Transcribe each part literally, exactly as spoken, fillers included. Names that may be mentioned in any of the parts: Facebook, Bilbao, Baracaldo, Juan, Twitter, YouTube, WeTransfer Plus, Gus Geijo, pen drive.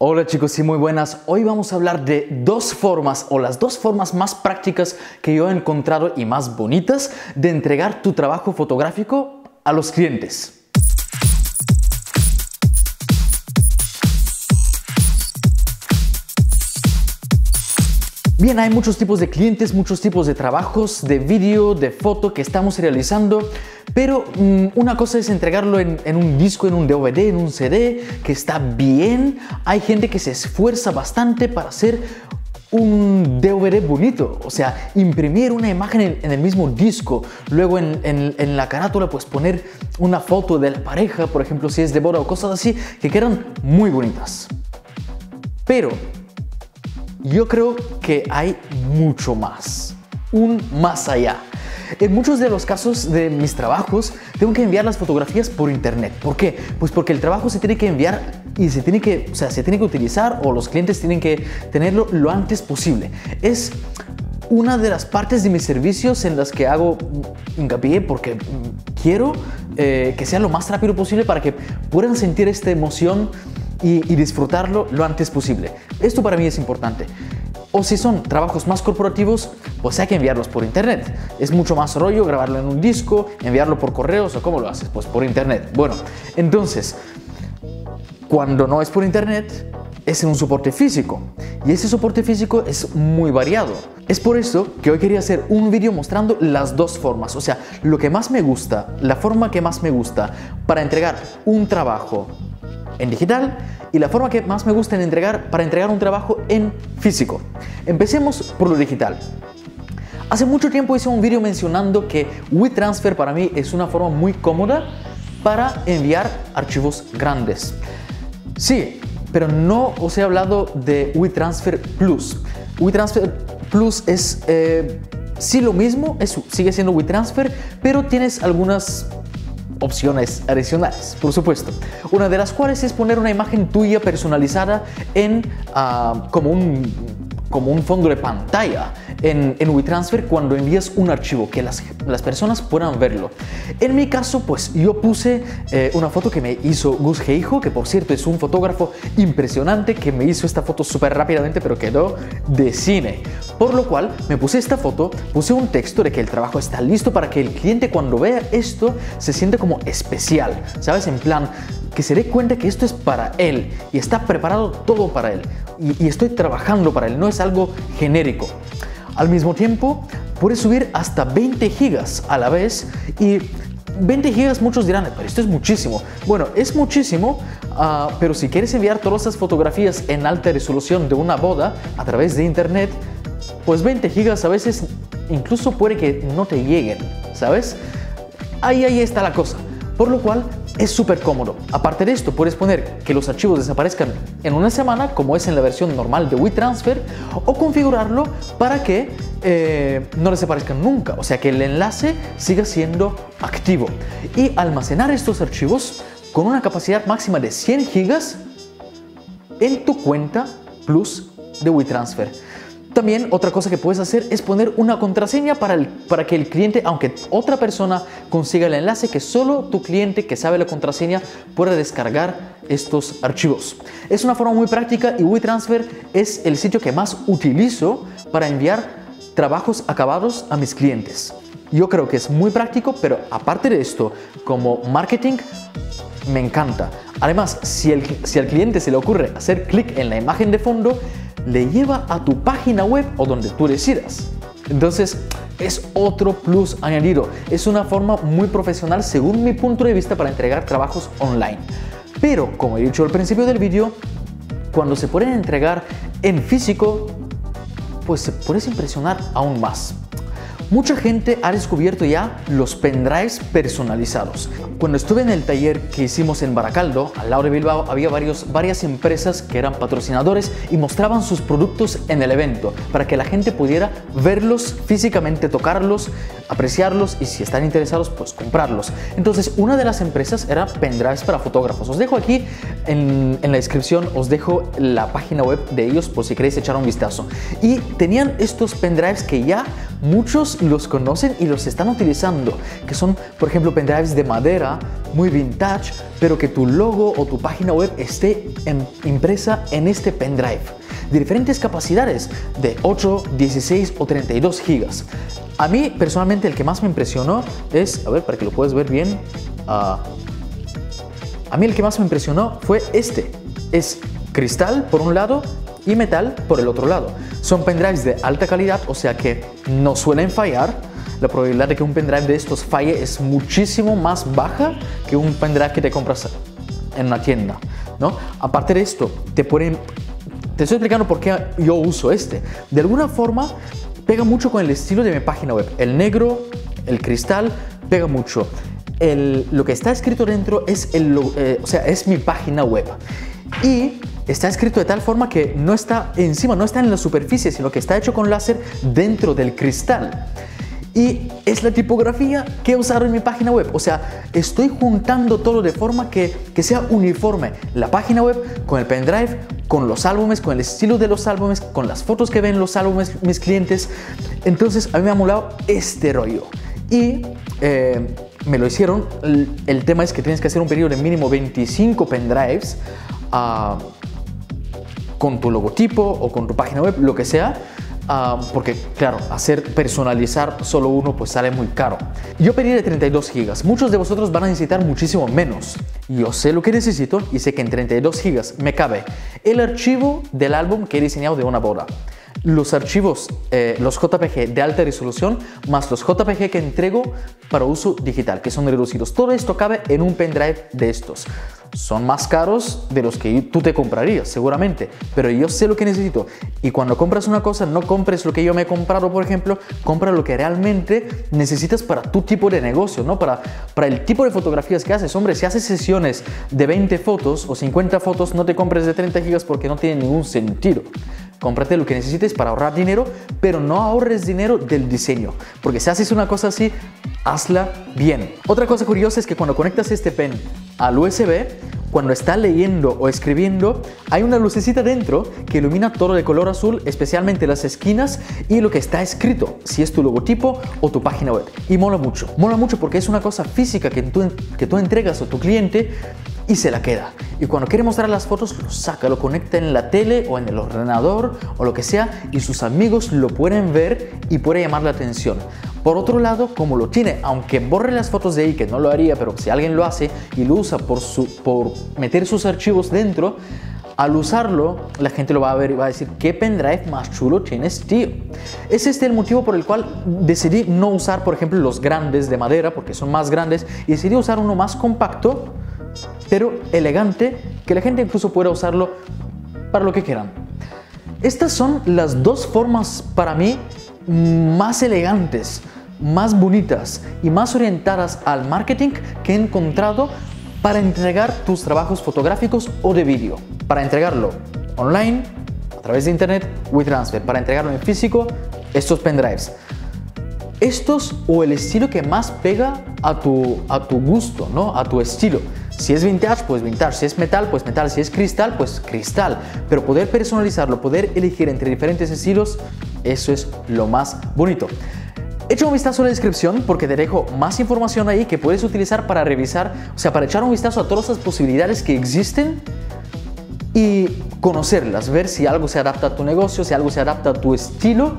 Hola chicos y muy buenas, hoy vamos a hablar de dos formas o las dos formas más prácticas que yo he encontrado y más bonitas de entregar tu trabajo fotográfico a los clientes. Bien, hay muchos tipos de clientes, muchos tipos de trabajos, de vídeo, de foto que estamos realizando, pero mmm, una cosa es entregarlo en, en un disco, en un D V D, en un C D, que está bien. Hay gente que se esfuerza bastante para hacer un D V D bonito, o sea, imprimir una imagen en, en el mismo disco, luego en, en, en la carátula pues poner una foto de la pareja, por ejemplo, si es de boda o cosas así, que quedan muy bonitas. Pero yo creo que hay mucho más, un más allá. En muchos de los casos de mis trabajos tengo que enviar las fotografías por internet. ¿Por qué? Pues porque el trabajo se tiene que enviar y se tiene que, o sea, se tiene que utilizar, o los clientes tienen que tenerlo lo antes posible. Es una de las partes de mis servicios en las que hago hincapié porque quiero eh, que sea lo más rápido posible para que puedan sentir esta emoción Y, y disfrutarlo lo antes posible. Esto para mí es importante. O si son trabajos más corporativos, pues hay que enviarlos por internet. Es mucho más rollo grabarlo en un disco, enviarlo por correos, o ¿cómo lo haces? Pues por internet. Bueno, entonces, cuando no es por internet, es en un soporte físico. Y ese soporte físico es muy variado. Es por eso que hoy quería hacer un vídeo mostrando las dos formas. O sea, lo que más me gusta, la forma que más me gusta para entregar un trabajo en digital, y la forma que más me gusta en entregar para entregar un trabajo en físico. Empecemos por lo digital. Hace mucho tiempo hice un vídeo mencionando que WeTransfer para mí es una forma muy cómoda para enviar archivos grandes. Sí, pero no os he hablado de WeTransfer Plus. WeTransfer Plus es eh, sí lo mismo, es, sigue siendo WeTransfer, pero tienes algunas opciones adicionales, por supuesto. Una de las cuales es poner una imagen tuya personalizada en uh, como un como un fondo de pantalla en, en WeTransfer cuando envías un archivo, que las, las personas puedan verlo. En mi caso, pues yo puse eh, una foto que me hizo Gus Geijo, que por cierto es un fotógrafo impresionante, que me hizo esta foto súper rápidamente, pero quedó de cine. Por lo cual, me puse esta foto, puse un texto de que el trabajo está listo para que el cliente cuando vea esto se sienta como especial, ¿sabes? En plan, que se dé cuenta que esto es para él y está preparado todo para él. Y, y estoy trabajando para él, no es algo genérico. Al mismo tiempo, puedes subir hasta veinte gigas a la vez, y veinte gigas muchos dirán, pero esto es muchísimo. Bueno, es muchísimo, uh, pero si quieres enviar todas esas fotografías en alta resolución de una boda a través de internet, pues veinte gigas a veces incluso puede que no te lleguen, ¿sabes? Ahí, ahí está la cosa. Por lo cual, es súper cómodo. Aparte de esto, puedes poner que los archivos desaparezcan en una semana, como es en la versión normal de WeTransfer, o configurarlo para que eh, no desaparezcan nunca, o sea que el enlace siga siendo activo. Y almacenar estos archivos con una capacidad máxima de cien gigas en tu cuenta Plus de WeTransfer. También otra cosa que puedes hacer es poner una contraseña para, el, para que el cliente, aunque otra persona consiga el enlace, que solo tu cliente que sabe la contraseña pueda descargar estos archivos. Es una forma muy práctica, y WeTransfer es el sitio que más utilizo para enviar trabajos acabados a mis clientes. Yo creo que es muy práctico, pero aparte de esto, como marketing, me encanta. Además, si, el, si al cliente se le ocurre hacer clic en la imagen de fondo, le lleva a tu página web o donde tú decidas. Entonces, es otro plus añadido. Es una forma muy profesional, según mi punto de vista, para entregar trabajos online. Pero, como he dicho al principio del vídeo, cuando se pueden entregar en físico, pues se puede impresionar aún más. Mucha gente ha descubierto ya los pendrives personalizados. Cuando estuve en el taller que hicimos en Baracaldo, al lado de Bilbao, había varios, varias empresas que eran patrocinadores y mostraban sus productos en el evento para que la gente pudiera verlos físicamente, tocarlos, apreciarlos, y si están interesados, pues comprarlos. Entonces, una de las empresas era pendrives para fotógrafos. Os dejo aquí en, en la descripción, os dejo la página web de ellos por si queréis echar un vistazo. Y tenían estos pendrives que ya muchos los conocen y los están utilizando, que son, por ejemplo, pendrives de madera, muy vintage, pero que tu logo o tu página web esté en, impresa en este pendrive, de diferentes capacidades, de ocho, dieciséis o treinta y dos gigas. A mí, personalmente, el que más me impresionó es, a ver, para que lo puedas ver bien, uh, a mí el que más me impresionó fue este. Es cristal, por un lado, y metal por el otro lado. Son pendrives de alta calidad, o sea que no suelen fallar. La probabilidad de que un pendrive de estos falle es muchísimo más baja que un pendrive que te compras en una tienda, ¿no? Aparte de esto, te ponen... Te estoy explicando por qué yo uso este. De alguna forma, pega mucho con el estilo de mi página web. El negro, el cristal, pega mucho. El, lo que está escrito dentro es, el, eh, o sea, es mi página web. Y está escrito de tal forma que no está encima, no está en la superficie, sino que está hecho con láser dentro del cristal. Y es la tipografía que he usado en mi página web. O sea, estoy juntando todo de forma que, que sea uniforme. La página web con el pendrive, con los álbumes, con el estilo de los álbumes, con las fotos que ven los álbumes mis clientes. Entonces, a mí me ha molado este rollo. Y... Eh, me lo hicieron. El, el tema es que tienes que hacer un pedido de mínimo veinticinco pendrives uh, con tu logotipo o con tu página web, lo que sea, uh, porque claro, hacer personalizar solo uno pues sale muy caro. Yo pedí de treinta y dos gigas. Muchos de vosotros van a necesitar muchísimo menos. Yo sé lo que necesito y sé que en treinta y dos gigas me cabe el archivo del álbum que he diseñado de una boda, los archivos, eh, los J P G de alta resolución, más los J P G que entrego para uso digital, que son reducidos. Todo esto cabe en un pendrive de estos. Son más caros de los que tú te comprarías, seguramente, pero yo sé lo que necesito. Y cuando compras una cosa, no compres lo que yo me he comprado, por ejemplo, compra lo que realmente necesitas para tu tipo de negocio, ¿no? Para, para el tipo de fotografías que haces. Hombre, si haces sesiones de veinte fotos o cincuenta fotos, no te compres de treinta gigas porque no tiene ningún sentido. Cómprate lo que necesites para ahorrar dinero, pero no ahorres dinero del diseño, porque si haces una cosa así, hazla bien. Otra cosa curiosa es que cuando conectas este pen al U S B, cuando está leyendo o escribiendo, hay una lucecita dentro que ilumina todo de color azul, especialmente las esquinas y lo que está escrito, si es tu logotipo o tu página web. Y mola mucho, mola mucho porque es una cosa física que tú, que tú entregas a tu cliente y se la queda. Y cuando quiere mostrar las fotos, lo saca, lo conecta en la tele o en el ordenador o lo que sea, y sus amigos lo pueden ver y puede llamar la atención. Por otro lado, como lo tiene, aunque borre las fotos de ahí, que no lo haría, pero si alguien lo hace y lo usa por, su, por meter sus archivos dentro, al usarlo, la gente lo va a ver y va a decir, ¿qué pendrive más chulo tienes, tío? Es este el motivo por el cual decidí no usar, por ejemplo, los grandes de madera, porque son más grandes, y decidí usar uno más compacto, pero elegante, que la gente incluso pueda usarlo para lo que quieran. Estas son las dos formas para mí más elegantes, más bonitas y más orientadas al marketing que he encontrado para entregar tus trabajos fotográficos o de vídeo. Para entregarlo online, a través de internet, WeTransfer. Para entregarlo en físico, estos pendrives. Estos o el estilo que más pega a tu, a tu gusto, ¿no? A tu estilo. Si es vintage, pues vintage. Si es metal, pues metal. Si es cristal, pues cristal. Pero poder personalizarlo, poder elegir entre diferentes estilos, eso es lo más bonito. Echa un vistazo a la descripción porque te dejo más información ahí que puedes utilizar para revisar, o sea, para echar un vistazo a todas las posibilidades que existen y conocerlas, ver si algo se adapta a tu negocio, si algo se adapta a tu estilo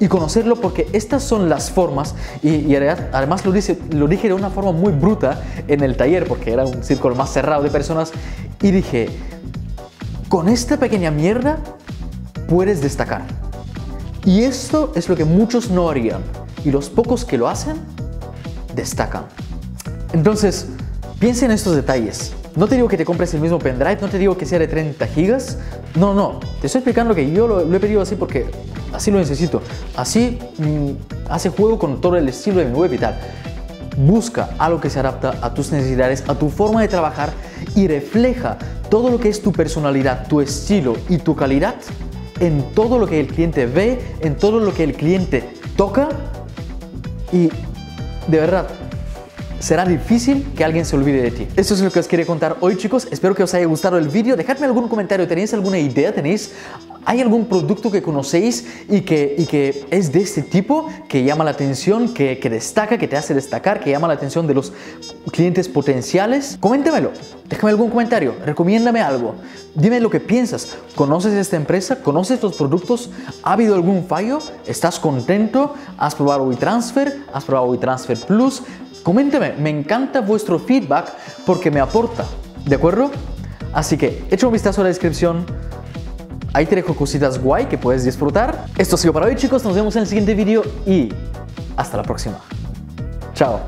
y conocerlo, porque estas son las formas y, y además lo, dice, lo dije de una forma muy bruta en el taller porque era un círculo más cerrado de personas y dije, con esta pequeña mierda puedes destacar. Y esto es lo que muchos no harían, y los pocos que lo hacen, destacan. Entonces, piensa en estos detalles. No te digo que te compres el mismo pendrive, no te digo que sea de treinta gigas. No, no, te estoy explicando que yo lo, lo he pedido así porque así lo necesito. Así mmm, hace juego con todo el estilo de mi web y tal. Busca algo que se adapta a tus necesidades, a tu forma de trabajar y refleja todo lo que es tu personalidad, tu estilo y tu calidad en todo lo que el cliente ve, en todo lo que el cliente toca, y de verdad será difícil que alguien se olvide de ti. Esto es lo que os quería contar hoy, chicos. Espero que os haya gustado el vídeo. Dejadme algún comentario. ¿Tenéis alguna idea? ¿Tenéis ¿Hay algún producto que conocéis y que, y que es de este tipo, que llama la atención, que, que destaca, que te hace destacar, que llama la atención de los clientes potenciales? Coméntamelo, déjame algún comentario, recomiéndame algo, dime lo que piensas. ¿Conoces esta empresa? ¿Conoces estos productos? ¿Ha habido algún fallo? ¿Estás contento? ¿Has probado WeTransfer? ¿Has probado WeTransfer Plus? Coméntame, me encanta vuestro feedback porque me aporta, ¿de acuerdo? Así que echa un vistazo a la descripción. Ahí te dejo cositas guay que puedes disfrutar. Esto ha sido para hoy, chicos. Nos vemos en el siguiente vídeo y hasta la próxima. Chao.